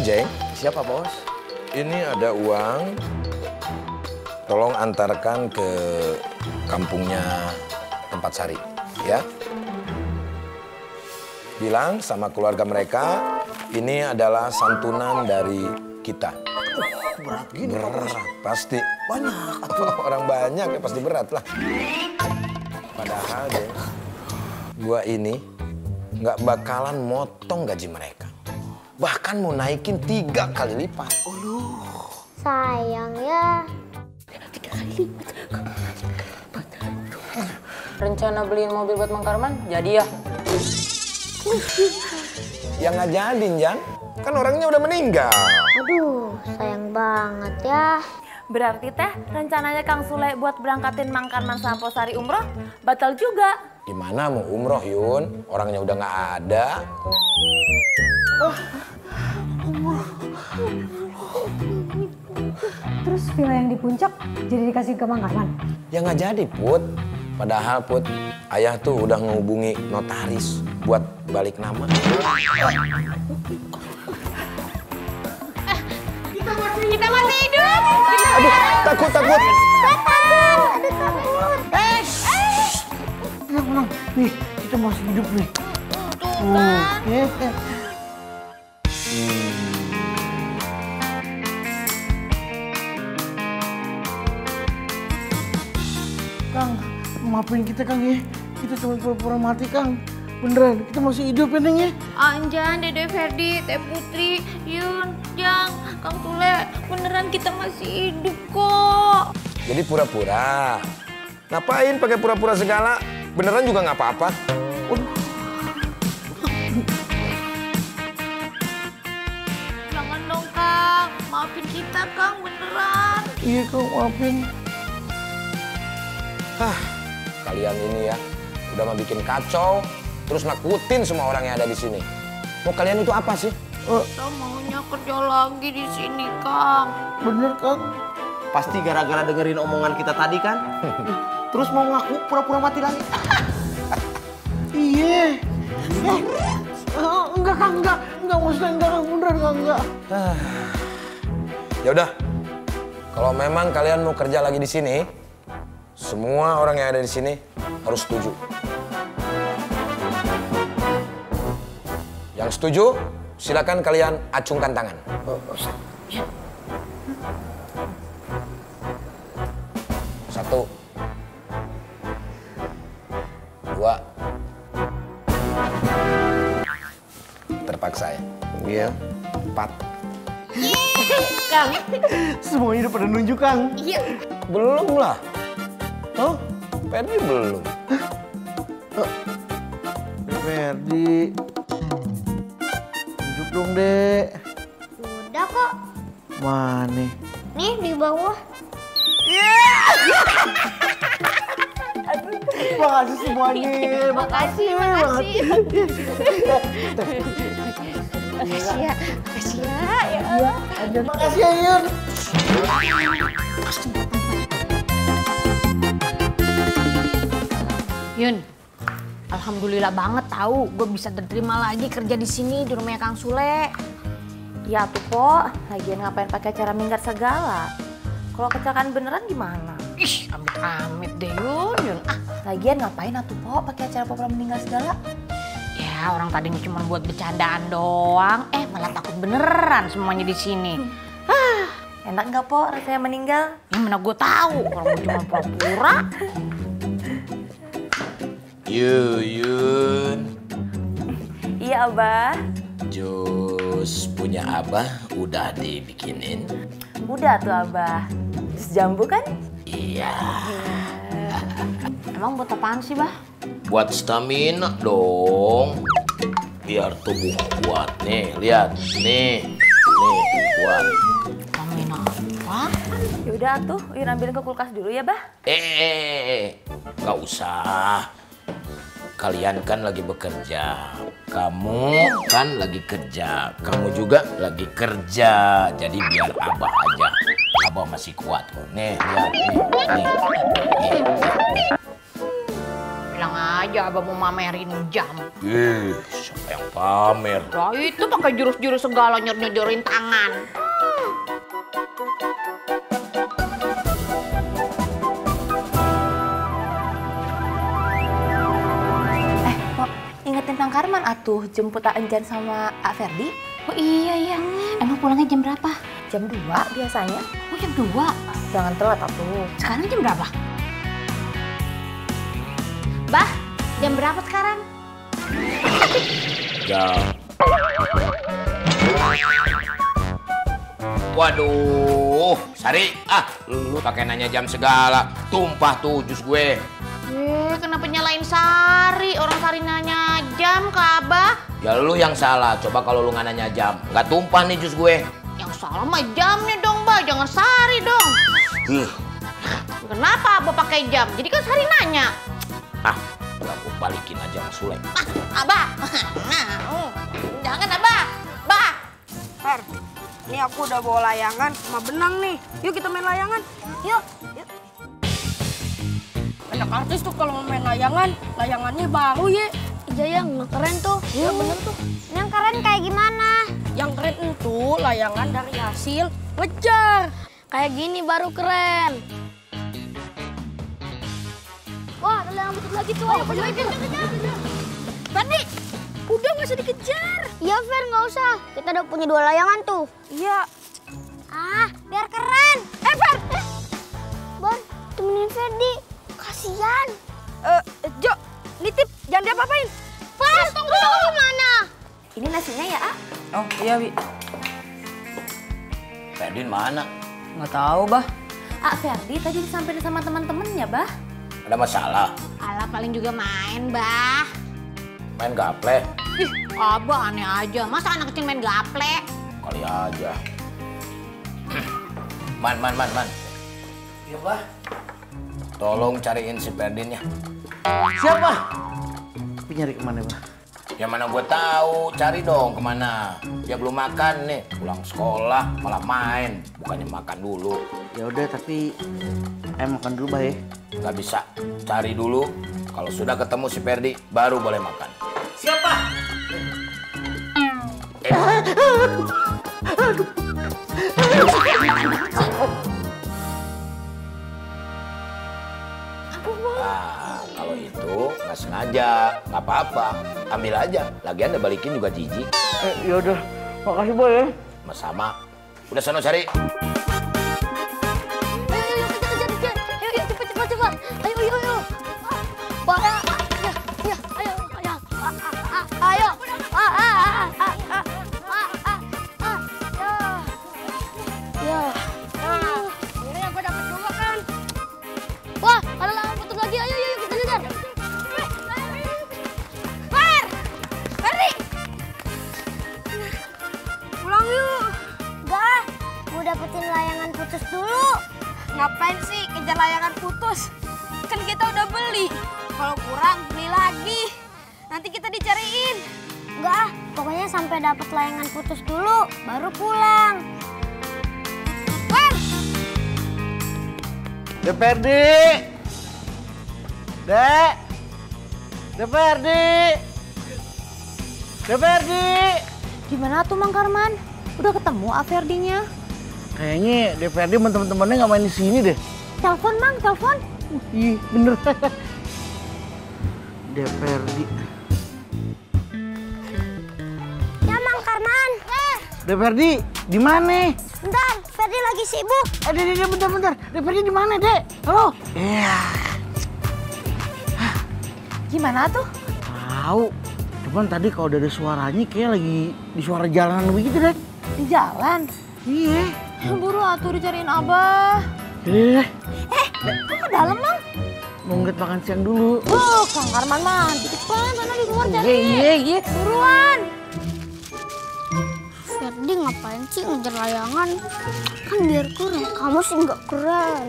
Jeng. Siapa, Bos? Ini ada uang. Tolong antarkan ke kampungnya tempat Sari, ya. Bilang sama keluarga mereka, ini adalah santunan dari kita. Berat gini. Berat, pasti. Banyak. Orang banyak ya pasti berat lah. Padahal, Jeng, gua ini nggak bakalan motong gaji mereka. Bahkan mau naikin 3 kali lipat. Aduh. Sayang ya. Rencana beliin mobil buat Mang Karman jadi ya? Ya nggak jadi, Jang. Kan orangnya udah meninggal. Aduh, sayang banget ya. Berarti teh rencananya Kang Sule buat berangkatin Mang Karman sama Posari umroh batal juga. Gimana mau umroh, Yun? Orangnya udah nggak ada. Oh. Terus villa yang di puncak jadi dikasih ke Mang Karman? Ya nggak jadi, Put. Padahal, Put, ayah tuh udah ngehubungi notaris buat balik nama. Kita masih hidup! Aduh, takut! Takut! Tenang, nih, kita masih hidup nih. Tuh kan. Kang, maafin kita, Kang, ya. Kita cuma pura-pura mati, Kang. Beneran, kita masih hidup ya, Neng, ya? Anjan, Dede Ferdi, Teh Putri, Yun, Jang, Kang Tule. Beneran kita masih hidup kok. Jadi pura-pura. Ngapain pakai pura-pura segala? Beneran juga nggak apa-apa. Jangan dong, Kang. Maafin kita, Kang. Beneran. Iya, Kang. Maafin. Hah, kalian ini ya udah mau bikin kacau, terus nakutin semua orang yang ada di sini. Mau kalian itu apa sih? Kita maunya kerja lagi di sini, Kang. Bener, Kang. Pasti gara-gara dengerin omongan kita tadi, kan? Terus mau ngaku pura-pura mati lagi. Iya. Enggak, Kang, enggak. Ya udah. Kalau memang kalian mau kerja lagi di sini, semua orang yang ada di sini harus setuju. Yang setuju, silakan kalian acungkan tangan. Ya. 1, 2. Terpaksa ya. Iya. 4. Kang, semuanya udah pada nunjuk, Kang. Iya. Belum lah. Oh, Ferdi belum. Ferdi, nunjuk dong, Dek. Udah kok. Mana? Nih di bawah. Makasih semuanya. Makasih ya, Yun. Yun, alhamdulillah banget tahu gue bisa diterima lagi kerja di sini di rumahnya Kang Sule. Ya tuh, Pok, lagian ngapain pakai acara minggat segala? Kalau kecelakaan beneran gimana? Ih, amit-amit deh, Yun. Ah, lagian ngapain atuh, Po, pakai acara pura-pura meninggal segala? Ya, orang tadinya cuma buat bercandaan doang. Malah takut beneran semuanya di sini. Enak nggak, Po, rasanya meninggal? Ya, mana gue tahu. Orang cuma pura-pura. Yuyun. Iya, Abah. Jus punya Abah udah dibikinin. Udah tuh, Abah. Jus jambu kan? Iya. Emang buat apaan sih, Bah? Buat stamina dong. Biar tubuh kuat. Nih, lihat. Nih, kuat. Stamina apa? Yaudah tuh, Yun ambilin ke kulkas dulu ya, Bah. Nggak usah. Kalian kan lagi bekerja. Kamu kan lagi kerja. Kamu juga lagi kerja. Jadi biar Abah aja. Abah masih kuat. Nih, lihat. Bilang Bilang aja Abah mau mamerin jam. Ih, siapa yang pamer? Nah, itu pakai jurus-jurus segala nyor-nyorin tangan. Ingetin Mang Karman atuh jemput A Enjan sama A Ferdi. Oh iya. Emang pulangnya jam berapa? Jam 2 biasanya. Oh jam 2? Jangan telat atuh. Sekarang jam berapa? Bah, jam berapa sekarang? Jam. Waduh, Sari, lu pakai nanya jam segala, tumpah tuh jus gue. Kenapa nyalain Sari? Orang Sari nanya jam ke Abah. Ya lu yang salah, coba kalau lu nggak nanya jam, nggak tumpah nih jus gue. Yang salah mah jamnya dong, Bah, jangan Sari dong. Kenapa Abah pakai jam? Jadi kan Sari nanya. Aku balikin aja sama Sule. Abah, jangan Abah, Bah. Fer, ini aku udah bawa layangan sama benang nih. Yuk kita main layangan. Yuk. Anak artis tuh kalau mau main layangan, layangannya baru ya. Iya yang keren tuh, ya bener tuh. Yang keren kayak gimana? Yang keren itu layangan dari hasil ngejar. Kayak gini baru keren. Wah, ada layangan betul lagi tuh. Ayo, kejar. Bani, udah nggak usah dikejar. Iya, Fer, nggak usah. Kita udah punya 2 layangan tuh. Iya. Biar keren. Fer. Bon, temenin Ferdi. Kasian. Jo, nitip, jangan diapa-apain. Fer, tunggu mana? Ini nasinya ya, A? Oh, iya, Wi. Ferdi mana? Nggak tahu, Bah. Ferdi tadi disamperin sama teman-temannya, Bah. Ada masalah? Alah, paling juga main, Bah. Main gaple? Ih, Abah aneh aja. Masa anak kecil main gaple? Kali aja. Man. Iya, Bah. Tolong cariin si Ferdin ya. Siapa? Nyari kemana, Bah? Ya mana gue tahu, cari dong kemana. Dia belum makan nih, pulang sekolah malah main. Bukannya makan dulu. Ya udah, tapi makan dulu, Bah ya. Nggak bisa, cari dulu. Kalau sudah ketemu si Ferdi, baru boleh makan. Siapa? Kalau itu nggak sengaja, nggak apa-apa, ambil aja. Lagian udah balikin juga jijik. Yaudah, makasih Boy ya. Sama-sama. Udah sana cari. Ayo, cepat. Ayo. Ayo. Dapetin layangan putus dulu. Ngapain sih kejar layangan putus? Kan kita udah beli. Kalau kurang beli lagi. Nanti kita dicariin. Enggak, pokoknya sampai dapet layangan putus dulu, baru pulang. Ferdi. Gimana tuh Mang Karman? Udah ketemu Ferdinya? Kayaknya DPRD sama teman-temannya nggak main di sini deh. Telepon Mang, telepon. Iya bener. DPRD. Ya Mang Karman. DPRD di mana? Bentar, Ferdi lagi sibuk. Deh, bentar. DPRD di mana, Dek? Halo. Iya. Gimana tuh? Tahu. Cuman tadi kalau dari suaranya kayak lagi di suara jalanan begitu, Dek. Di jalan. Iya. Buru atuh dicariin Abah. Kok ke dalam, Mang? Mau nget makan siang dulu. Kang Karman mah, cepetan sana di luar cari. Iya. Buruan. Ferdi ngapain sih ngejar layangan? Kan biar keren. Kamu sih nggak keren.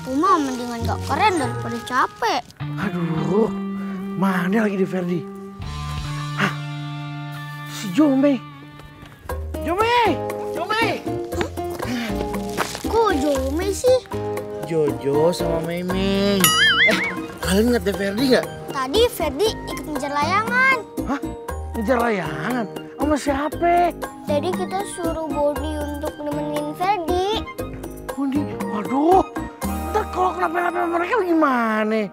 Aku mah mendingan nggak keren daripada capek. Aduh, mana lagi di Ferdi? Si Jome. Jojo sama Memeng. Kalian ngeliat Ferdi nggak? Tadi Ferdi ikut ngejar layangan. Hah? Ngejar layangan? Sama siapa? Jadi kita suruh Bodi untuk nemenin Ferdi. Bodi? Waduh. Ntar kalau kenapa-napa mereka gimana?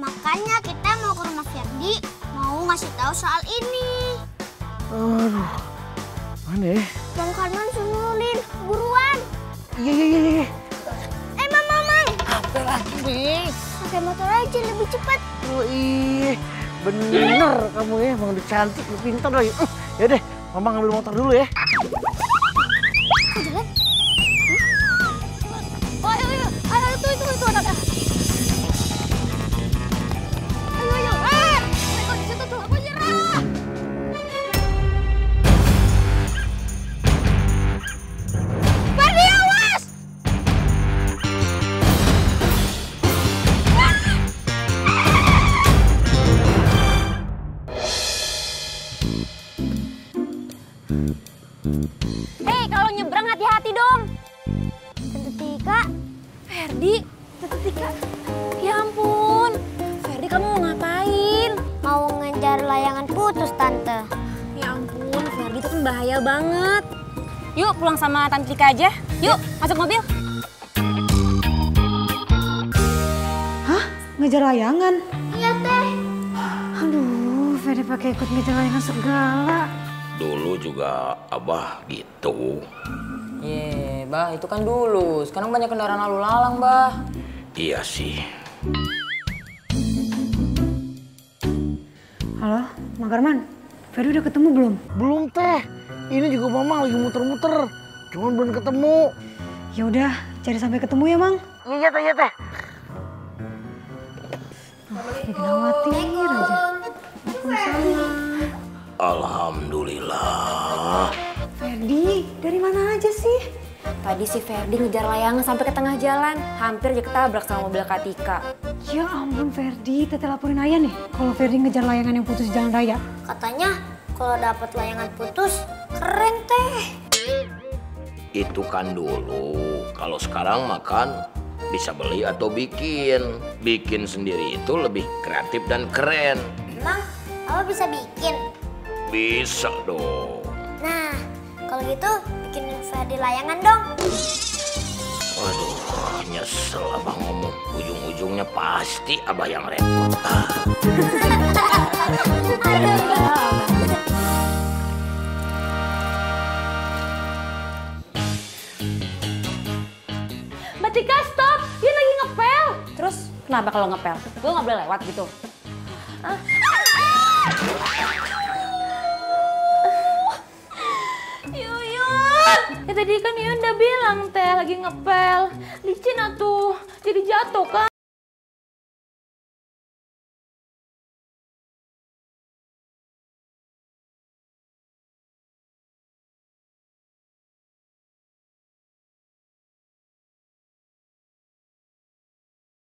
Makanya kita mau ke rumah Ferdi, mau ngasih tahu soal ini. Aduh. Mana ya? Mang Karman sunulin, buruan. Iya. Mang. Apa lagi? Pakai motor aja lebih cepat. Oh iya, bener kamu ya, Mang udah cantik, udah pintar lagi. Yaudah, Mama ngambil motor dulu ya. Oh ayo, itu anaknya. Ayo, mereka di situ tuh, aku nyerah. Bahaya banget. Yuk pulang sama Tante Tika aja. Yuk, masuk mobil. Hah? Ngejar layangan? Iya, Teh. Aduh, Ferdi pakai ikut ngejar layangan segala. Dulu juga Abah gitu. Iya, Bah, itu kan dulu. Sekarang banyak kendaraan lalu lalang, Bah. Iya sih. Halo, Mang Karman. Ferdi udah ketemu belum? Belum, Teh. Ini juga Mama lagi muter-muter. Cuman belum ketemu. Ya udah, cari sampai ketemu ya, Mang. Iya, Teh. Digawatirin aja. Alhamdulillah. Ferdi, dari mana aja sih? Tadi si Ferdi ngejar layangan sampai ke tengah jalan. Hampir aja ketabrak sama mobil Kak Tika. Ya ampun, Ferdi. Teteh laporin ayah nih kalau Ferdi ngejar layangan yang putus di jalan raya. Katanya kalau dapat layangan putus, keren, Teh. Itu kan dulu. Kalau sekarang makan bisa beli atau bikin. Bikin sendiri itu lebih kreatif dan keren. Emang Abah bisa bikin? Bisa dong. Nah, kalau gitu bikinin Ferdi layangan dong. Waduh, nyesel Abah ngomong. Ujung-ujungnya pasti Abah yang repot. Mbak Tika, stop! Dia lagi ngepel. Terus kenapa kalau ngepel? Gue nggak boleh lewat gitu. Yuyun! Ya tadi kan Yuyun udah bilang, Teh, lagi ngepel. Licin atuh, jadi jatuh kan?